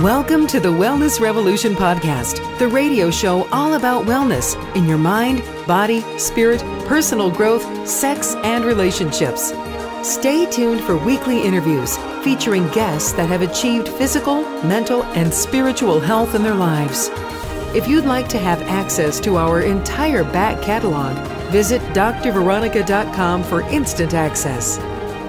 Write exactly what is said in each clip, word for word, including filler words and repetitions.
Welcome to the Wellness Revolution Podcast, the radio show all about wellness in your mind, body, spirit, personal growth, sex, and relationships. Stay tuned for weekly interviews featuring guests that have achieved physical, mental, and spiritual health in their lives. If you'd like to have access to our entire back catalog, visit D R veronica dot com for instant access.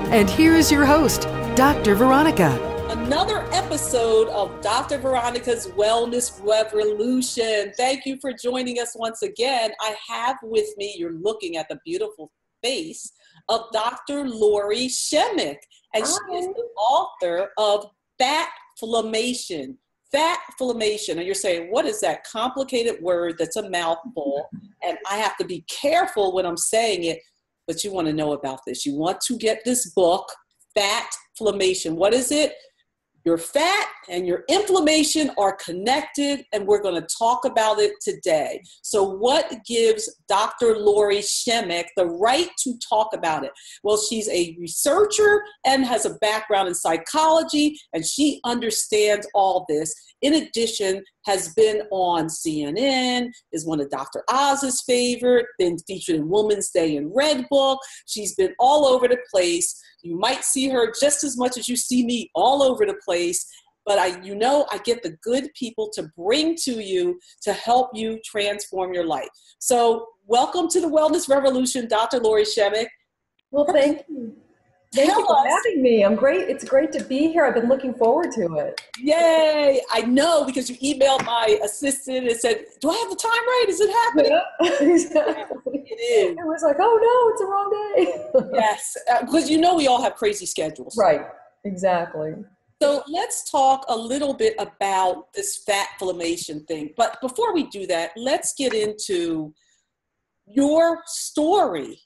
And here is your host, Doctor Veronica. Another episode of Doctor Veronica's Wellness Revolution. Thank you for joining us once again. I have with me, you're looking at the beautiful face of Doctor Lori Shemek, and Hi. She is the author of FATflammation. FATflammation, and you're saying, what is that complicated word that's a mouthful? And I have to be careful when I'm saying it, but you want to know about this. You want to get this book, FATflammation. What is it? Your fat and your inflammation are connected, and we're going to talk about it today. So what gives Doctor Lori Shemek the right to talk about it? Well, she's a researcher and has a background in psychology, and she understands all this. In addition, has been on C N N, is one of Doctor Oz's favorite, been featured in Woman's Day and Red Book. She's been all over the place. You might see her just as much as you see me all over the place, but I, you know, I get the good people to bring to you to help you transform your life. So welcome to the Wellness Revolution, Doctor Lori Shemek. Well, thank you. Thank Tell you for us. having me. I'm great. It's great to be here. I've been looking forward to it. Yay. I know, because you emailed my assistant and said, do I have the time right? Is it happening? Yeah, exactly. It is. It was like, oh no, it's the wrong day. Yes. Because you know we all have crazy schedules. Right. Exactly. So let's talk a little bit about this FATflammation thing. But before we do that, let's get into your story.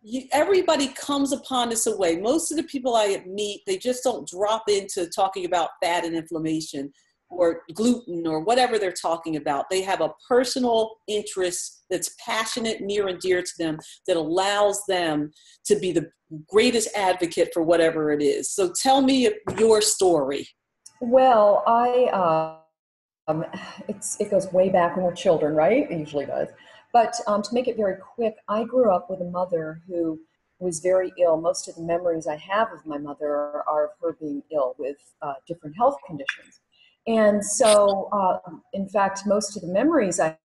You, everybody comes upon this away. Most of the people I meet, they just don't drop into talking about fat and inflammation or gluten or whatever they're talking about. They have a personal interest that's passionate, near and dear to them, that allows them to be the greatest advocate for whatever it is. So tell me your story. Well, I, um, it's, it goes way back when we're children, right? It usually does. But um, to make it very quick, I grew up with a mother who was very ill. Most of the memories I have of my mother are of her being ill with uh, different health conditions. And so, uh, in fact, most of the memories I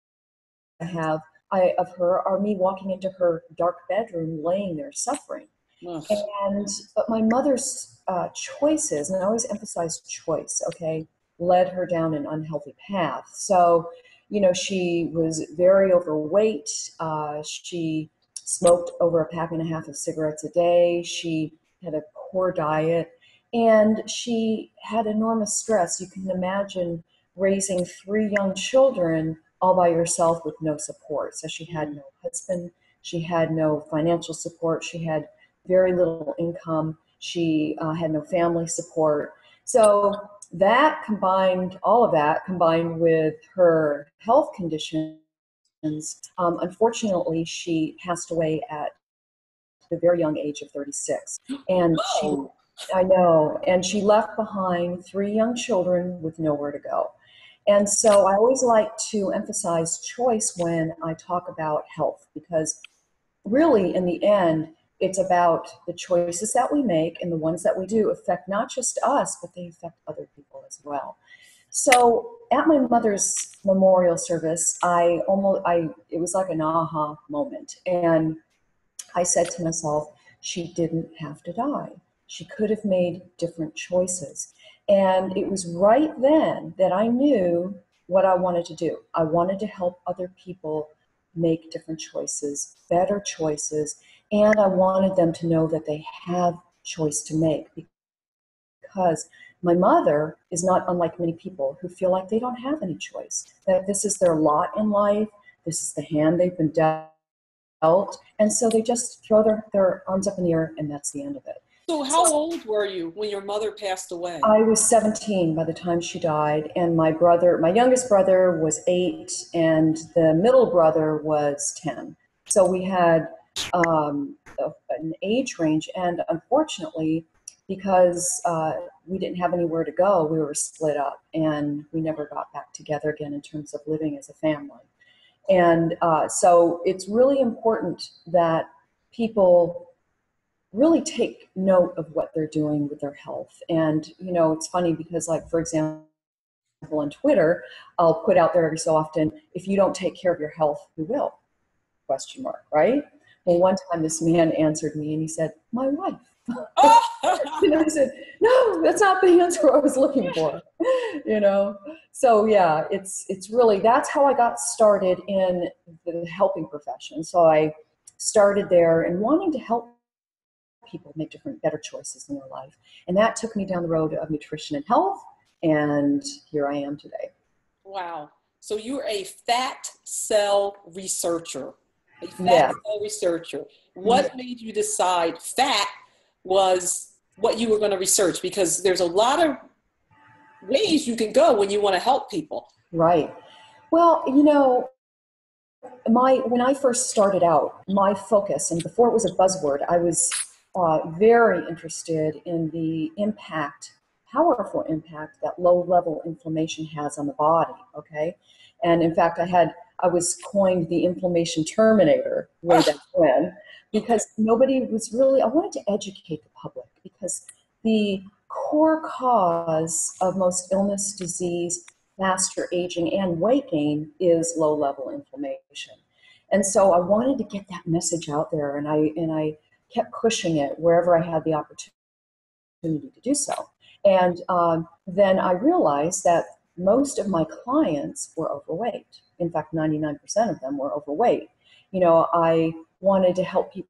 have I, of her are me walking into her dark bedroom, laying there suffering. Yes. And but my mother's uh, choices, and I always emphasize choice, okay, led her down an unhealthy path. So, you know, she was very overweight. Uh, she smoked over a pack and a half of cigarettes a day. She had a poor diet, and she had enormous stress. You can imagine raising three young children all by yourself with no support. So she had no husband. She had no financial support. She had very little income. She uh, had no family support. So that combined, all of that combined with her health conditions, um, unfortunately, she passed away at the very young age of thirty-six. And she, I know, and she left behind three young children with nowhere to go. And so I always like to emphasize choice when I talk about health, because really in the end, it's about the choices that we make, and the ones that we do affect not just us, but they affect other people as well. So at my mother's memorial service, I almost, I, it was like an aha moment. And I said to myself, she didn't have to die. She could have made different choices. And it was right then that I knew what I wanted to do. I wanted to help other people make different choices, better choices. And I wanted them to know that they have choice to make, because my mother is not unlike many people who feel like they don't have any choice, that this is their lot in life, this is the hand they've been dealt, and so they just throw their, their arms up in the air, and that's the end of it. So how old were you when your mother passed away? I was seventeen by the time she died, and my brother, my youngest brother was eight, and the middle brother was ten. So we had Um, an age range, and unfortunately because uh, we didn't have anywhere to go. We were split up, and we never got back together again in terms of living as a family. And uh, so it's really important that people really take note of what they're doing with their health. And, you know, it's funny because, like, for example, on Twitter, I'll put out there every so often, if you don't take care of your health, who will? Question mark, right? Well, one time this man answered me and he said, my wife. And I said, no, that's not the answer I was looking for, you know? So yeah, it's, it's really, that's how I got started in the helping profession. So I started there and wanting to help people make different, better choices in their life. And that took me down the road of nutrition and health. And here I am today. Wow. So you're a fat cell researcher. A fat yeah. cell researcher. What yeah. made you decide fat was what you were going to research? Because there's a lot of ways you can go when you want to help people. Right. Well, you know, my when I first started out, my focus, and before it was a buzzword, I was uh, very interested in the impact powerful impact that low-level inflammation has on the body, okay? And in fact, I had, I was coined the inflammation terminator way back when, because nobody was really, I wanted to educate the public, because the core cause of most illness, disease, faster aging, and weight gain is low-level inflammation. And so I wanted to get that message out there, and I, and I kept pushing it wherever I had the opportunity to do so. And um, then I realized that most of my clients were overweight. In fact, ninety-nine percent of them were overweight. You know, I wanted to help people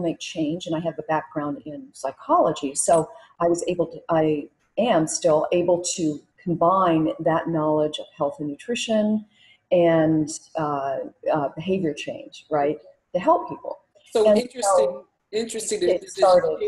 make change, and I have a background in psychology. So I was able to, I am still able to combine that knowledge of health and nutrition and uh, uh, behavior change, right, to help people. So and interesting. So, Interesting to, to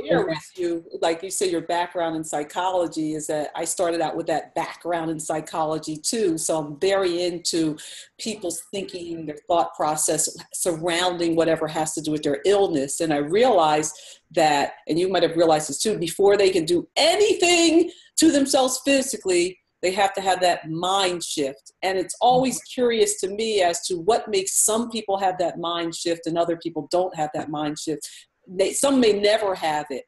share with you, like you said, your background in psychology is that I started out with that background in psychology too. So I'm very into people's thinking, their thought process surrounding whatever has to do with their illness. And I realized that, and you might have realized this too, before they can do anything to themselves physically, they have to have that mind shift. And it's always curious to me as to what makes some people have that mind shift and other people don't have that mind shift. They, some may never have it.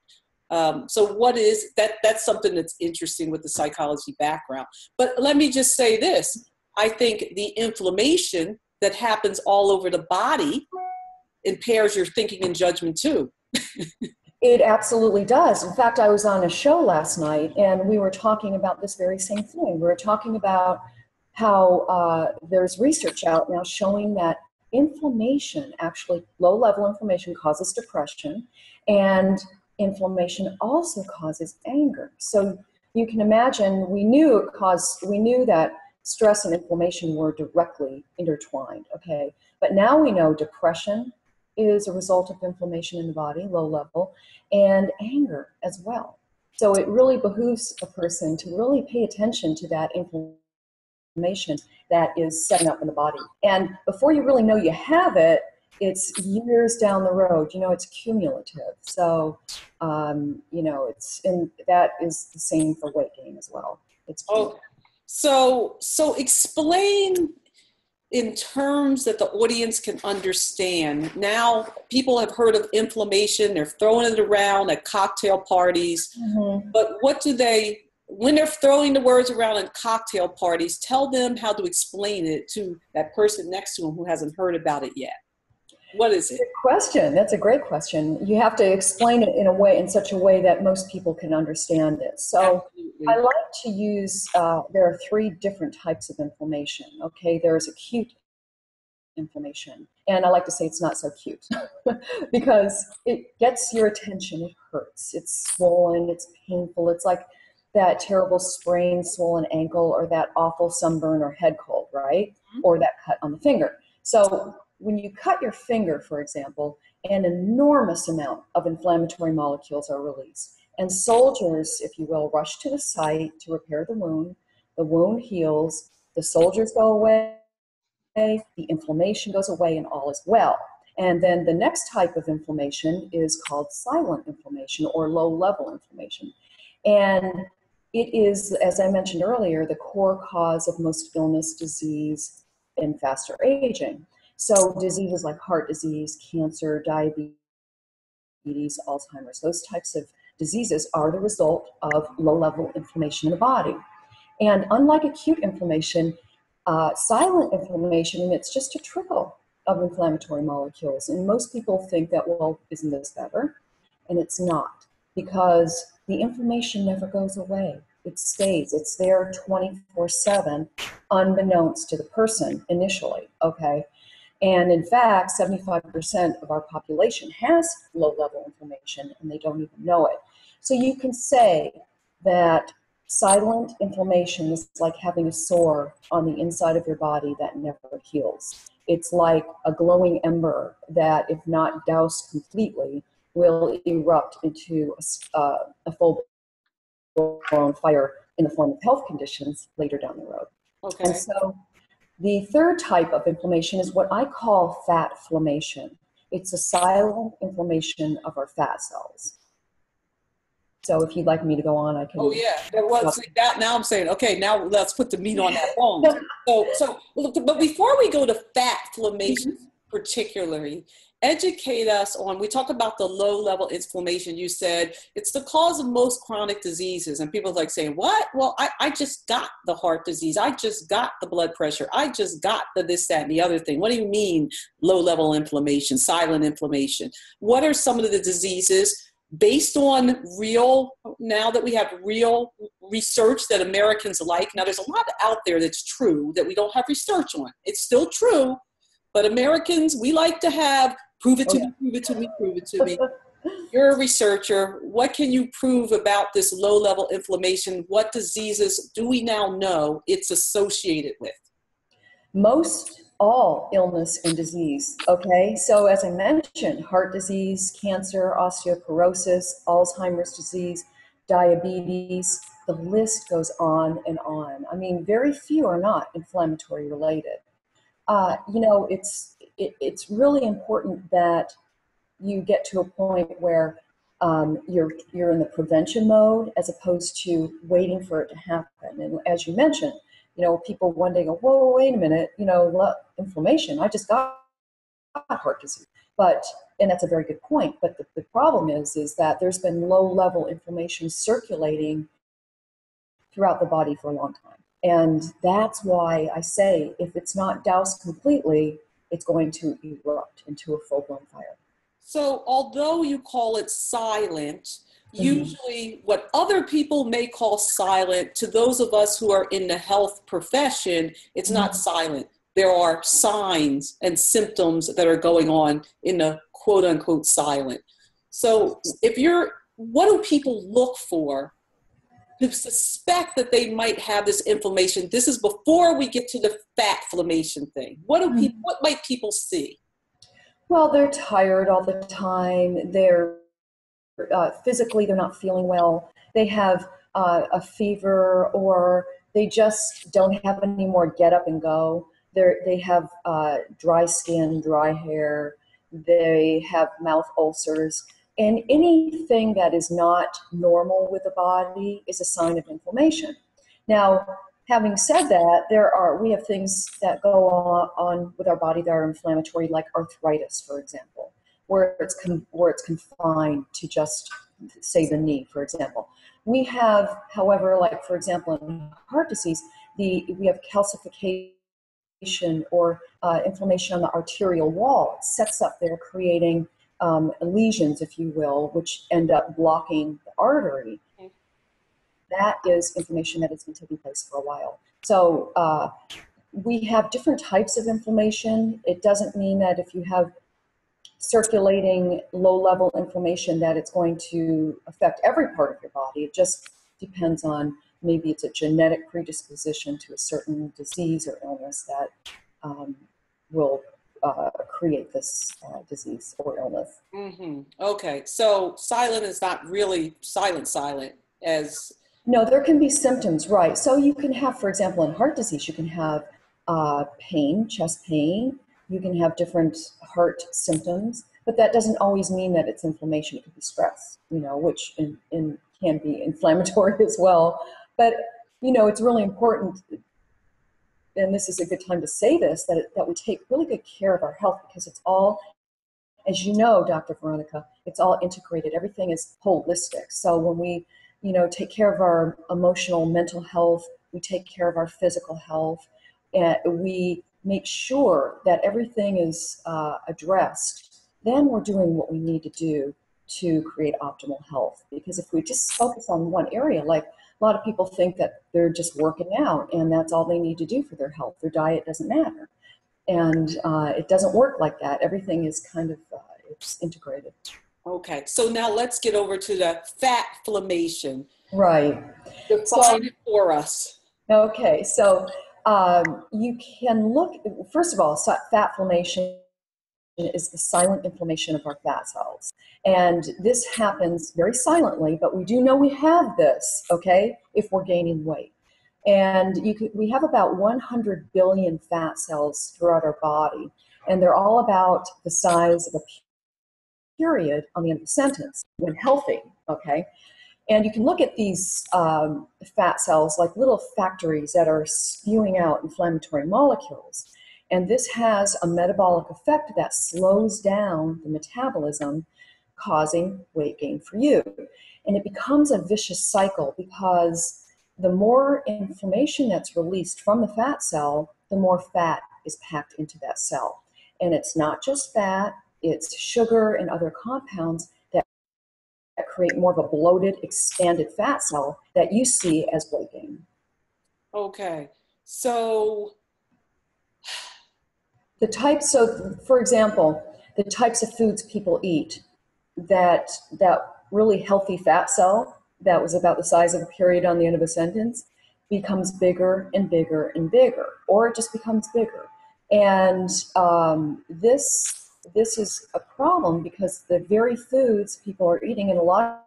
Um, so what is that? That's something that's interesting with the psychology background. But let me just say this. I think the inflammation that happens all over the body impairs your thinking and judgment too. It absolutely does. In fact, I was on a show last night and we were talking about this very same thing. We were talking about how uh, there's research out now showing that inflammation, actually low-level inflammation, causes depression, and inflammation also causes anger. So you can imagine, we knew it caused, we knew that stress and inflammation were directly intertwined, okay? But now we know depression is a result of inflammation in the body, low level, and anger as well. So it really behooves a person to really pay attention to that inflammation Inflammation that is setting up in the body. And before you really know you have it, it's years down the road. You know, it's cumulative. So, um, you know, it's, and that is the same for weight gain as well. It's oh, so, so explain in terms that the audience can understand. Now, people have heard of inflammation. They're throwing it around at cocktail parties, mm-hmm. but what do they, when they're throwing the words around in cocktail parties, tell them how to explain it to that person next to them who hasn't heard about it yet. What is it? Good question. That's a great question. You have to explain it in a way, in such a way that most people can understand it. So absolutely. I like to use, uh, there are three different types of inflammation. Okay. There's acute inflammation. And I like to say it's not so cute because it gets your attention. It hurts. It's swollen. It's painful. It's like that terrible sprain, swollen ankle, or that awful sunburn or head cold, right? Mm-hmm. Or that cut on the finger. So when you cut your finger, for example, an enormous amount of inflammatory molecules are released. And soldiers, if you will, rush to the site to repair the wound. The wound heals, the soldiers go away, the inflammation goes away, and all is well. And then the next type of inflammation is called silent inflammation or low-level inflammation. And it is, as I mentioned earlier, the core cause of most illness, disease, and faster aging. So diseases like heart disease, cancer, diabetes, Alzheimer's, those types of diseases are the result of low-level inflammation in the body. And unlike acute inflammation, uh, silent inflammation, and it's just a trickle of inflammatory molecules. And most people think that, well, isn't this better? And it's not, because the inflammation never goes away. It stays. It's there twenty-four seven, unbeknownst to the person initially, okay? And in fact, seventy-five percent of our population has low-level inflammation, and they don't even know it. So you can say that silent inflammation is like having a sore on the inside of your body that never heals. It's like a glowing ember that, if not doused completely, will erupt into a, uh, a full-blown fire in the form of health conditions later down the road. Okay. And so the third type of inflammation is what I call FATflammation. It's a silent inflammation of our fat cells. So if you'd like me to go on, I can. Oh yeah, that was, see, that, now I'm saying, okay, now let's put the meat on that bone. so, so, but before we go to FATflammation particularly, educate us on, we talk about the low level inflammation. You said it's the cause of most chronic diseases, and people are like saying, what? Well, I, I just got the heart disease. I just got the blood pressure. I just got the this, that, and the other thing. What do you mean low level inflammation, silent inflammation? What are some of the diseases based on real, now that we have real research that Americans like? Now there's a lot out there that's true that we don't have research on. It's still true, but Americans, we like to have prove it to me, prove it to me, prove it to me. You're a researcher. What can you prove about this low-level inflammation? What diseases do we now know it's associated with? Most all illness and disease, okay? So as I mentioned, heart disease, cancer, osteoporosis, Alzheimer's disease, diabetes, the list goes on and on. I mean, very few are not inflammatory related. Uh, you know, it's, it, it's really important that you get to a point where um, you're, you're in the prevention mode as opposed to waiting for it to happen. And as you mentioned, you know, people one day go, whoa, wait a minute, you know, inflammation, I just got heart disease. But, and that's a very good point, but the, the problem is, is that there's been low-level inflammation circulating throughout the body for a long time. And that's why I say, if it's not doused completely, it's going to erupt into a full-blown fire. So although you call it silent, usually what other people may call silent, to those of us who are in the health profession, it's not silent. There are signs and symptoms that are going on in the quote unquote silent. So if you're, what do people look for to suspect that they might have this inflammation? This is before we get to the FATflammation thing. What do people, what might people see? Well, they're tired all the time. They're Uh, physically, they're not feeling well, they have uh, a fever, or they just don't have any more get up and go. They're, they have uh, dry skin, dry hair, they have mouth ulcers, and anything that is not normal with the body is a sign of inflammation. Now, having said that, there are, we have things that go on, on with our body that are inflammatory, like arthritis, for example, where it's, where it's confined to just, say, the knee, for example. We have, however, like, for example, in heart disease, the, we have calcification or uh, inflammation on the arterial wall. It sets up there, creating um, lesions, if you will, which end up blocking the artery. Okay. That is inflammation that has been taking place for a while. So uh, we have different types of inflammation. It doesn't mean that if you have circulating low-level inflammation that it's going to affect every part of your body. It just depends on, maybe it's a genetic predisposition to a certain disease or illness that um, will uh, create this uh, disease or illness. Mm-hmm. Okay, so silent is not really silent silent as... No, there can be symptoms, right. So you can have, for example, in heart disease, you can have uh, pain, chest pain, You can have different heart symptoms, but that doesn't always mean that it's inflammation. It could be stress, you know, which in, in, can be inflammatory as well. But, you know, it's really important, and this is a good time to say this, that, that we take really good care of our health, because it's all, as you know, Doctor Veronica, it's all integrated. Everything is holistic. So when we, you know, take care of our emotional, mental health, we take care of our physical health, and we make sure that everything is uh, addressed, then we're doing what we need to do to create optimal health. Because if we just focus on one area, like a lot of people think that they're just working out and that's all they need to do for their health, their diet doesn't matter. And uh, it doesn't work like that. Everything is kind of, uh, it's integrated. Okay, so now let's get over to the FATflammation. Right. Define it for us. Okay, so um, you can look, first of all, FATflammation is the silent inflammation of our fat cells. And this happens very silently, but we do know we have this, okay, if we're gaining weight. And you could, we have about one hundred billion fat cells throughout our body, and they're all about the size of a period on the end of a sentence when healthy, okay? And you can look at these um, fat cells like little factories that are spewing out inflammatory molecules. And this has a metabolic effect that slows down the metabolism, causing weight gain for you. And it becomes a vicious cycle, because the more inflammation that's released from the fat cell, the more fat is packed into that cell. And it's not just fat, it's sugar and other compounds that create more of a bloated, expanded fat cell that you see as weight gain. Okay, so the types, so for example, the types of foods people eat, that, that really healthy fat cell that was about the size of a period on the end of a sentence becomes bigger and bigger and bigger, or it just becomes bigger. And um, this, this is a problem, because the very foods people are eating, and a lot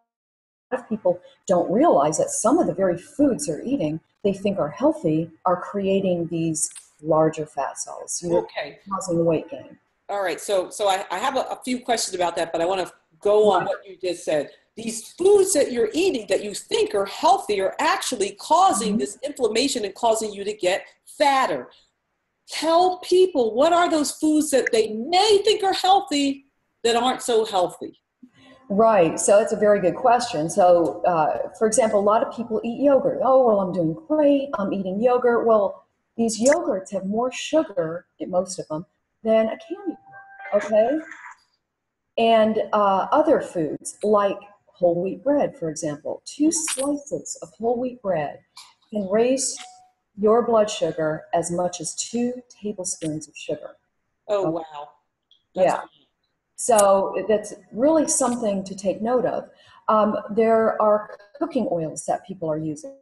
of people don't realize that some of the very foods they're eating they think are healthy are creating these larger fat cells, you know, okay, causing weight gain. All right, so, so I, I have a, a few questions about that, but I want to go on what you just said. These foods that you're eating that you think are healthy are actually causing mm-hmm. this inflammation and causing you to get fatter. Tell people, what are those foods that they may think are healthy that aren't so healthy? Right, so that's a very good question. So, uh, for example, a lot of people eat yogurt. Oh, well, I'm doing great, I'm eating yogurt. Well, these yogurts have more sugar, most of them, than a candy bar, okay? And uh, other foods like whole wheat bread, for example. Two slices of whole wheat bread can raise your blood sugar as much as two tablespoons of sugar. Oh, okay. Wow. That's yeah. Cool. So that's really something to take note of. Um, there are cooking oils that people are using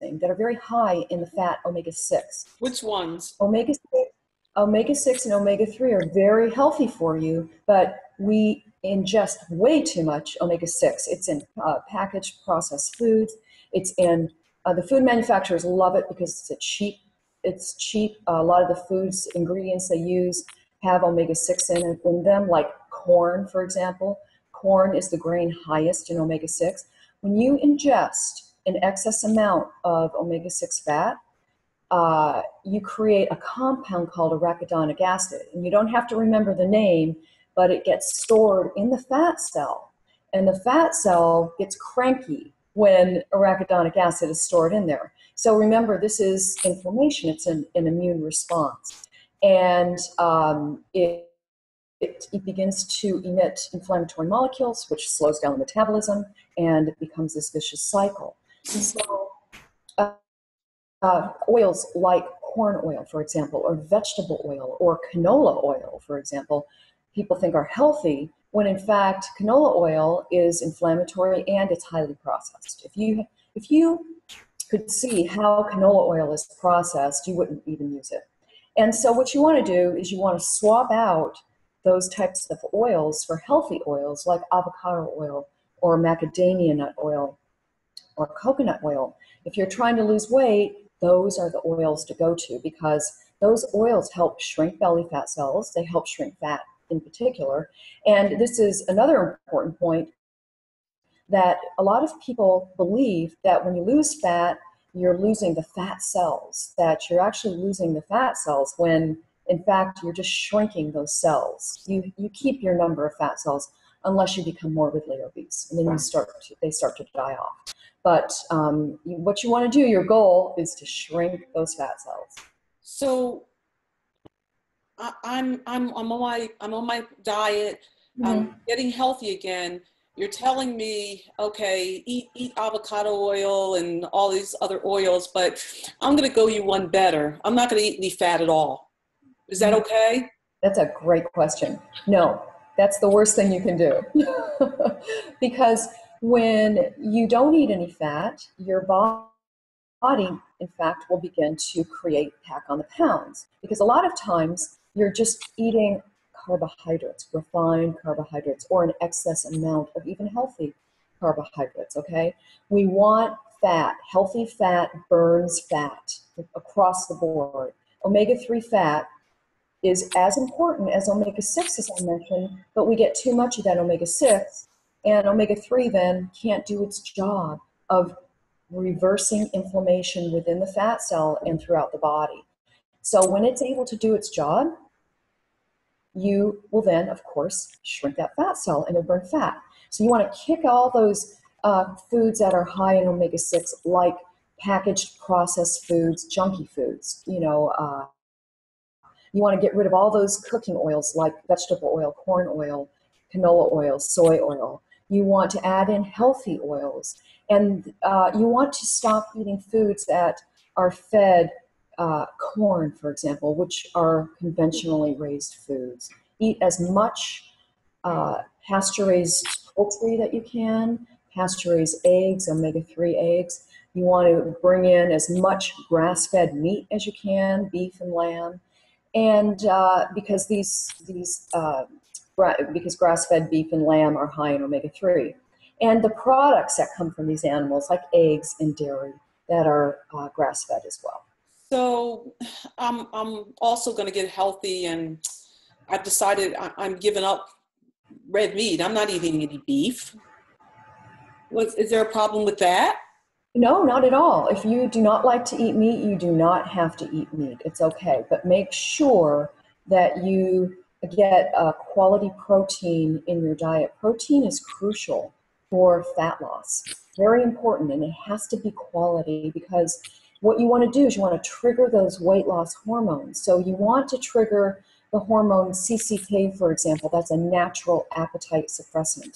that are very high in the fat omega six. Which ones? Omega six. Omega six and omega three are very healthy for you, but we ingest way too much omega six. It's in uh, packaged processed foods. It's in, uh, the food manufacturers love it because it's a cheap, it's cheap. Uh, a lot of the foods, ingredients they use have omega six in, in them, like corn, for example. Corn is the grain highest in omega six. When you ingest an excess amount of omega six fat, Uh, you create a compound called arachidonic acid, and you don't have to remember the name, but it gets stored in the fat cell, and the fat cell gets cranky when arachidonic acid is stored in there. So remember, this is inflammation. It's an, an immune response, and um, it, it, it begins to emit inflammatory molecules, which slows down the metabolism, and it becomes this vicious cycle. And so uh, Uh, oils like corn oil, for example, or vegetable oil, or canola oil, for example, people think are healthy, when in fact canola oil is inflammatory and it's highly processed. If you, if you could see how canola oil is processed, you wouldn't even use it. And so what you want to do is you want to swap out those types of oils for healthy oils like avocado oil or macadamia nut oil or coconut oil. If you're trying to lose weight, those are the oils to go to, because Those oils help shrink belly fat cells. They help shrink fat in particular. And this is another important point, that a lot of people believe that when you lose fat, you're losing the fat cells, that you're actually losing the fat cells when, in fact, you're just shrinking those cells. You, you keep your number of fat cells unless you become morbidly obese, and then you start to, they start to die off. But um, what you want to do, your goal, is to shrink those fat cells. So I, I'm, I'm, I'm, on my, I'm on my diet, mm-hmm. I'm getting healthy again. You're telling me, okay, eat, eat avocado oil and all these other oils, but I'm going to go you one better. I'm not going to eat any fat at all. Is that okay? That's a great question. No, that's the worst thing you can do. Because when you don't eat any fat, your body, in fact, will begin to create pack on the pounds. Because a lot of times you're just eating carbohydrates, refined carbohydrates, or an excess amount of even healthy carbohydrates, okay? We want fat. Healthy fat burns fat across the board. omega three fat is as important as omega six, as I mentioned, but we get too much of that omega six, and omega three then can't do its job of reversing inflammation within the fat cell and throughout the body. So when it's able to do its job, you will then, of course, shrink that fat cell and it'll burn fat. So you want to kick all those uh, foods that are high in omega six, like packaged processed foods, junky foods. You know, uh, you want to get rid of all those cooking oils like vegetable oil, corn oil, canola oil, soy oil. You want to add in healthy oils. And uh, you want to stop eating foods that are fed Uh, corn, for example, which are conventionally raised foods. Eat as much uh, pasture-raised poultry that you can, pasture-raised eggs, omega three eggs. You want to bring in as much grass-fed meat as you can, beef and lamb, and uh, because these these uh, gra because grass-fed beef and lamb are high in omega three, and the products that come from these animals, like eggs and dairy, that are uh, grass-fed as well. So um, I'm also going to get healthy, and I've decided I I'm giving up red meat. I'm not eating any beef. What's, is there a problem with that? No, not at all. If you do not like to eat meat, you do not have to eat meat. It's okay. But make sure that you get uh, quality protein in your diet. Protein is crucial for fat loss. Very important, and it has to be quality, because what you want to do is you want to trigger those weight loss hormones. So you want to trigger the hormone C C K, for example. That's a natural appetite suppressant.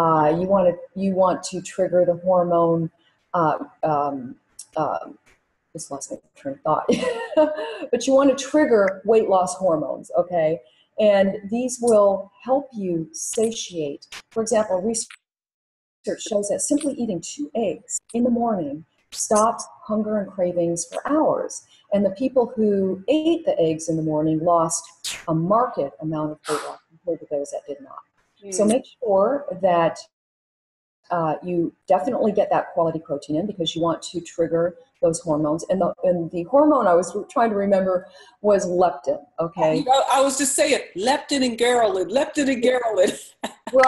Uh, you want to you want to trigger the hormone. Uh, um, uh, this lost my train of thought, but you want to trigger weight loss hormones. Okay, and these will help you satiate. For example, research shows that simply eating two eggs in the morning stopped hunger and cravings for hours. And the people who ate the eggs in the morning lost a marked amount of weight loss compared to those that did not. Mm. So make sure that uh, you definitely get that quality protein in, because you want to trigger those hormones. And the, and the hormone I was trying to remember was leptin, okay? You know, I was just saying, leptin and ghrelin, leptin and ghrelin.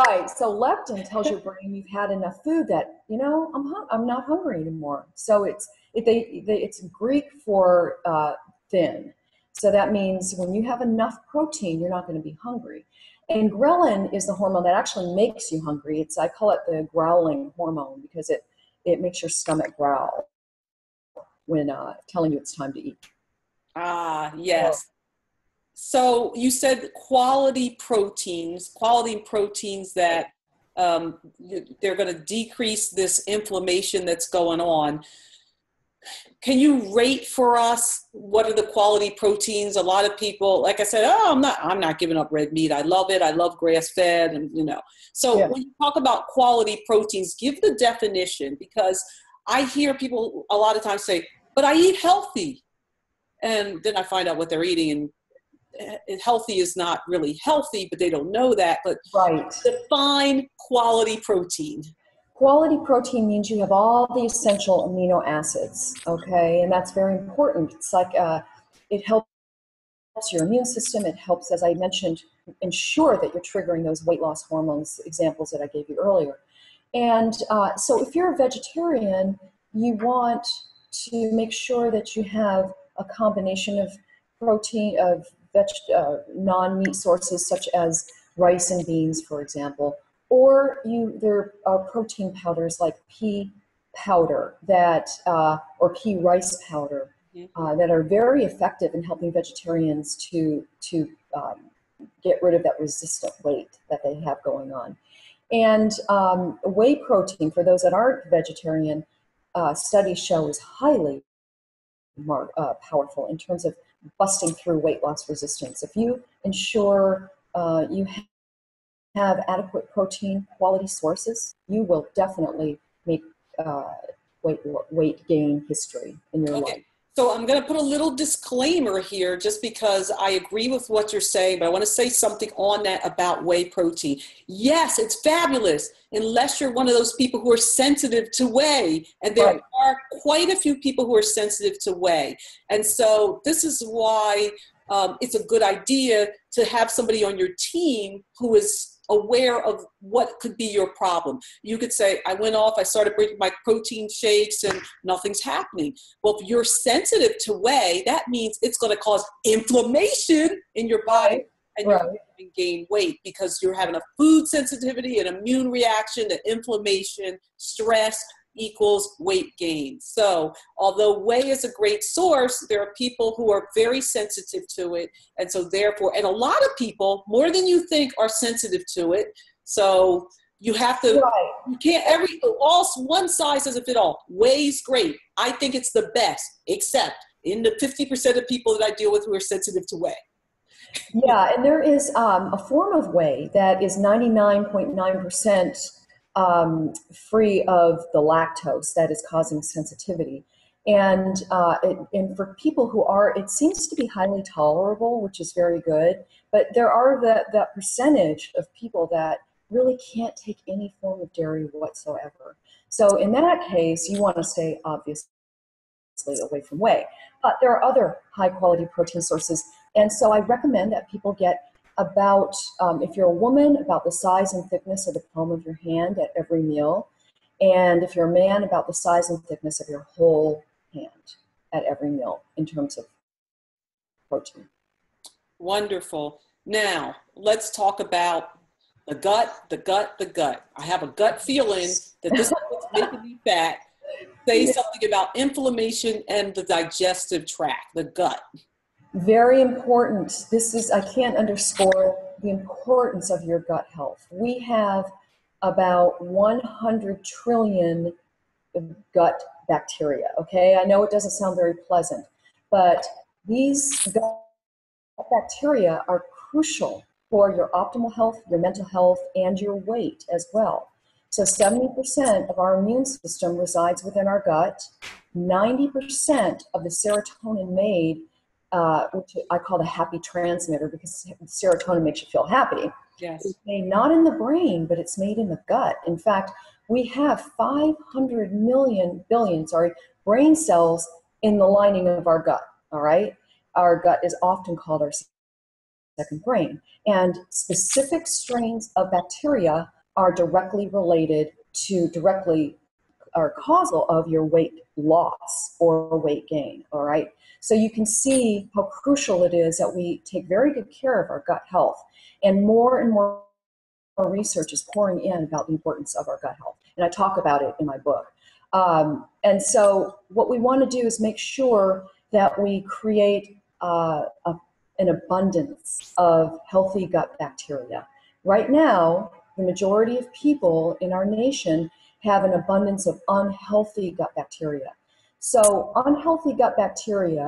Right. So leptin tells your brain you've had enough food, that, you know, I'm hung I'm not hungry anymore. So it's it, they, they it's Greek for uh, thin. So that means when you have enough protein, you're not going to be hungry. And ghrelin is the hormone that actually makes you hungry. It's I call it the growling hormone, because it it makes your stomach growl when uh, telling you it's time to eat. Ah, yes. So, So you said quality proteins, quality proteins that um, they're going to decrease this inflammation that's going on. Can you rate for us what are the quality proteins? A lot of people, like I said, oh, I'm not, I'm not giving up red meat. I love it. I love grass-fed, and you know. So yeah. When you talk about quality proteins, give the definition, because I hear people a lot of times say, "But I eat healthy," and then I find out what they're eating, and healthy is not really healthy, but they don't know that. But right. Define quality protein. Quality protein means you have all the essential amino acids, okay? And that's very important. It's like uh, it helps helps your immune system. It helps, as I mentioned, ensure that you're triggering those weight loss hormones examples that I gave you earlier. And uh, so if you're a vegetarian, you want to make sure that you have a combination of protein, of veg, uh, non-meat sources such as rice and beans, for example, or you, there are protein powders like pea powder that, uh, or pea rice powder uh, that are very effective in helping vegetarians to, to um, get rid of that resistant weight that they have going on. And um, whey protein, for those that aren't vegetarian, uh, studies show is highly more, uh, powerful in terms of busting through weight loss resistance. If you ensure uh, you have adequate protein quality sources, you will definitely make uh, weight, weight gain history in your okay. life. So I'm going to put a little disclaimer here just because I agree with what you're saying, but I want to say something on that about whey protein. Yes, it's fabulous, unless you're one of those people who are sensitive to whey. And there right. are quite a few people who are sensitive to whey. And so this is why um, it's a good idea to have somebody on your team who is aware of what could be your problem. You could say, I went off, I started drinking my protein shakes and nothing's happening. Well, if you're sensitive to whey, that means it's gonna cause inflammation in your body and right. you're gonna gain weight because you're having a food sensitivity, an immune reaction, an inflammation, stress equals weight gain. So although whey is a great source, there are people who are very sensitive to it. And so therefore, and a lot of people, more than you think, are sensitive to it. So you have to, right. you can't, every, all, one size doesn't fit all. Whey's great. I think it's the best, except in the fifty percent of people that I deal with who are sensitive to whey. Yeah, and there is um, a form of whey that is ninety-nine point nine percent Um, free of the lactose that is causing sensitivity. And, uh, it, and for people who are, it seems to be highly tolerable, which is very good, but there are the, that percentage of people that really can't take any form of dairy whatsoever. So in that case, you want to stay obviously away from whey. But there are other high quality protein sources. And so I recommend that people get about, um, if you're a woman, about the size and thickness of the palm of your hand at every meal. And if you're a man, about the size and thickness of your whole hand at every meal in terms of protein. Wonderful. Now, let's talk about the gut, the gut, the gut. I have a gut feeling that this is what's making me fat. Say yeah. something about inflammation and the digestive tract, the gut. Very important. This is, I can't underscore the importance of your gut health. We have about one hundred trillion gut bacteria, okay? I know it doesn't sound very pleasant, but these gut bacteria are crucial for your optimal health, your mental health, and your weight as well. So seventy percent of our immune system resides within our gut. ninety percent of the serotonin made, Uh, which I call the happy transmitter because serotonin makes you feel happy. Yes. It's made not in the brain, but it's made in the gut. In fact, we have five hundred million, billion, sorry, brain cells in the lining of our gut, all right? Our gut is often called our second brain. And specific strains of bacteria are directly related to, directly are causal of your weight loss or weight gain, all right? So you can see how crucial it is that we take very good care of our gut health, and more and more research is pouring in about the importance of our gut health, and I talk about it in my book. Um, and so what we want to do is make sure that we create uh, a, an abundance of healthy gut bacteria. Right now, the majority of people in our nation have an abundance of unhealthy gut bacteria. So unhealthy gut bacteria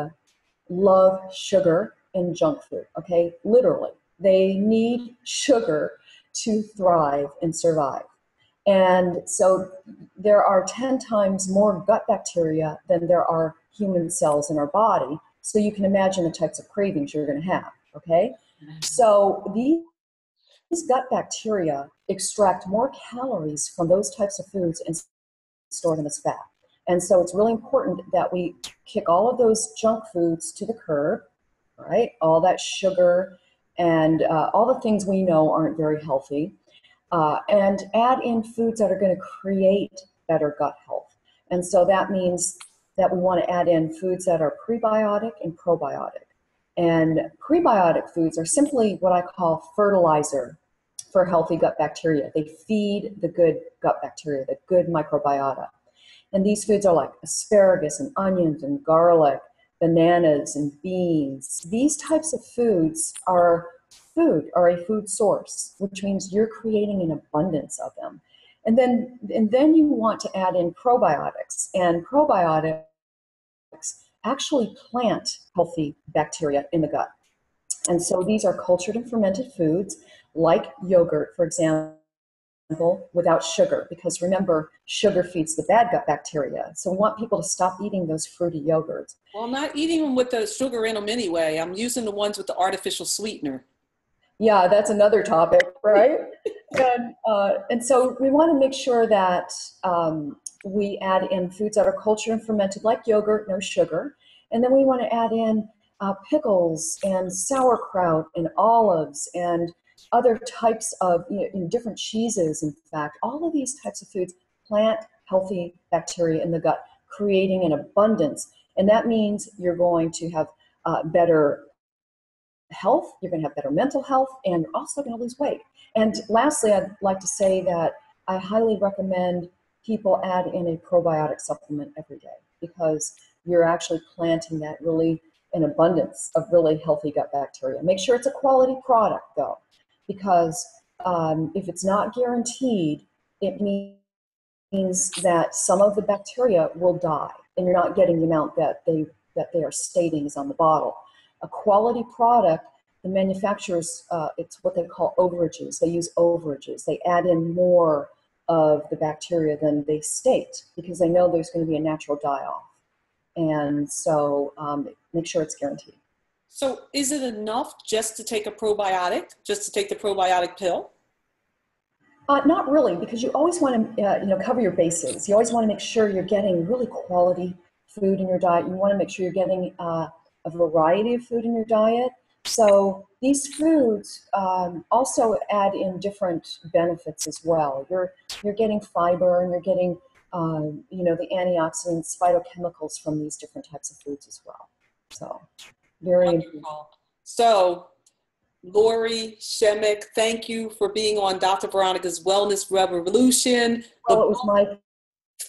love sugar and junk food, okay? Literally, they need sugar to thrive and survive. And so there are ten times more gut bacteria than there are human cells in our body. So you can imagine the types of cravings you're gonna have, okay? So these These gut bacteria extract more calories from those types of foods and store them as fat. And so it's really important that we kick all of those junk foods to the curb right? All that sugar and uh, all the things we know aren't very healthy. Uh, and add in foods that are going to create better gut health. And so that means that we want to add in foods that are prebiotic and probiotic. And prebiotic foods are simply what I call fertilizer for healthy gut bacteria. They feed the good gut bacteria, the good microbiota. And these foods are like asparagus and onions and garlic, bananas and beans. These types of foods are food, are a food source, which means you're creating an abundance of them. And then, and then you want to add in probiotics. And probiotics actually plant healthy bacteria in the gut. And so these are cultured and fermented foods like yogurt, for example, without sugar, because remember, sugar feeds the bad gut bacteria. So we want people to stop eating those fruity yogurts. Well, I'm not eating them with the sugar in them anyway. I'm using the ones with the artificial sweetener. Yeah, that's another topic, right? and, uh, and so we want to make sure that um, we add in foods that are cultured and fermented, like yogurt, no sugar. And then we want to add in uh, pickles and sauerkraut and olives and other types of, you know, different cheeses, in fact. All of these types of foods plant healthy bacteria in the gut, creating an abundance. And that means you're going to have uh, better health, you're going to have better mental health, and you're also going to lose weight. And lastly, I'd like to say that I highly recommend people add in a probiotic supplement every day, because you're actually planting that really an abundance of really healthy gut bacteria. Make sure it's a quality product, though, because um, if it's not guaranteed, it means that some of the bacteria will die, and you're not getting the amount that they, that they are stating is on the bottle. A quality product, the manufacturers, uh, it's what they call overages. They use overages. They add in more of the bacteria than they state, because they know there's going to be a natural die-off. And so um, make sure it's guaranteed. So is it enough just to take a probiotic, just to take the probiotic pill? Uh, not really, because you always want to uh, you know, cover your bases. You always want to make sure you're getting really quality food in your diet. You want to make sure you're getting uh, a variety of food in your diet. So these foods um, also add in different benefits as well. You're, you're getting fiber, and you're getting um, you know, the antioxidants, phytochemicals from these different types of foods as well. So very interesting. So Lori Shemek, thank you for being on Doctor Veronica's Wellness Revolution. Well, it was my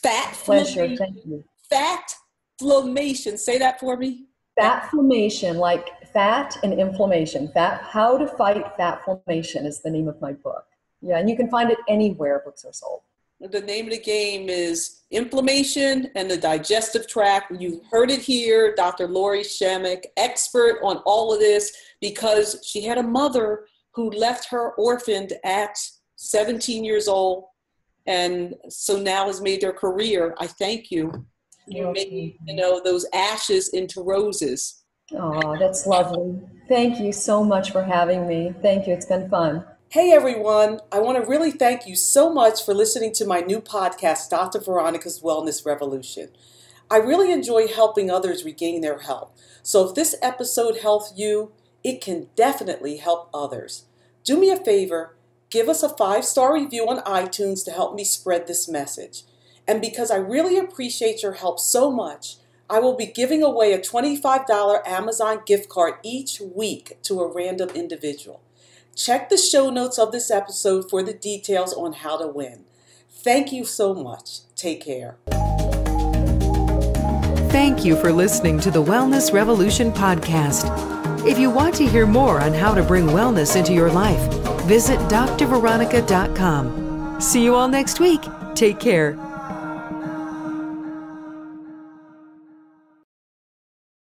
fat pleasure. Thank you. Fatflammation. Say that for me. Fatflammation, like fat and inflammation. Fat, how to fight fatflammation is the name of my book. Yeah, and you can find it anywhere books are sold. The name of the game is inflammation and the digestive tract. You heard it here, Doctor Lori Shemek, expert on all of this, because she had a mother who left her orphaned at seventeen years old, and so now has made her career. I thank you. You made, you know, those ashes into roses. Oh, that's lovely. Thank you so much for having me. Thank you. It's been fun. Hey, everyone. I want to really thank you so much for listening to my new podcast, Doctor Veronica's Wellness Revolution. I really enjoy helping others regain their health. So if this episode helped you, it can definitely help others. Do me a favor. Give us a five-star review on iTunes to help me spread this message. And because I really appreciate your help so much, I will be giving away a twenty-five dollar Amazon gift card each week to a random individual. Check the show notes of this episode for the details on how to win. Thank you so much. Take care. Thank you for listening to the Wellness Revolution podcast. If you want to hear more on how to bring wellness into your life, visit D R veronica dot com. See you all next week. Take care.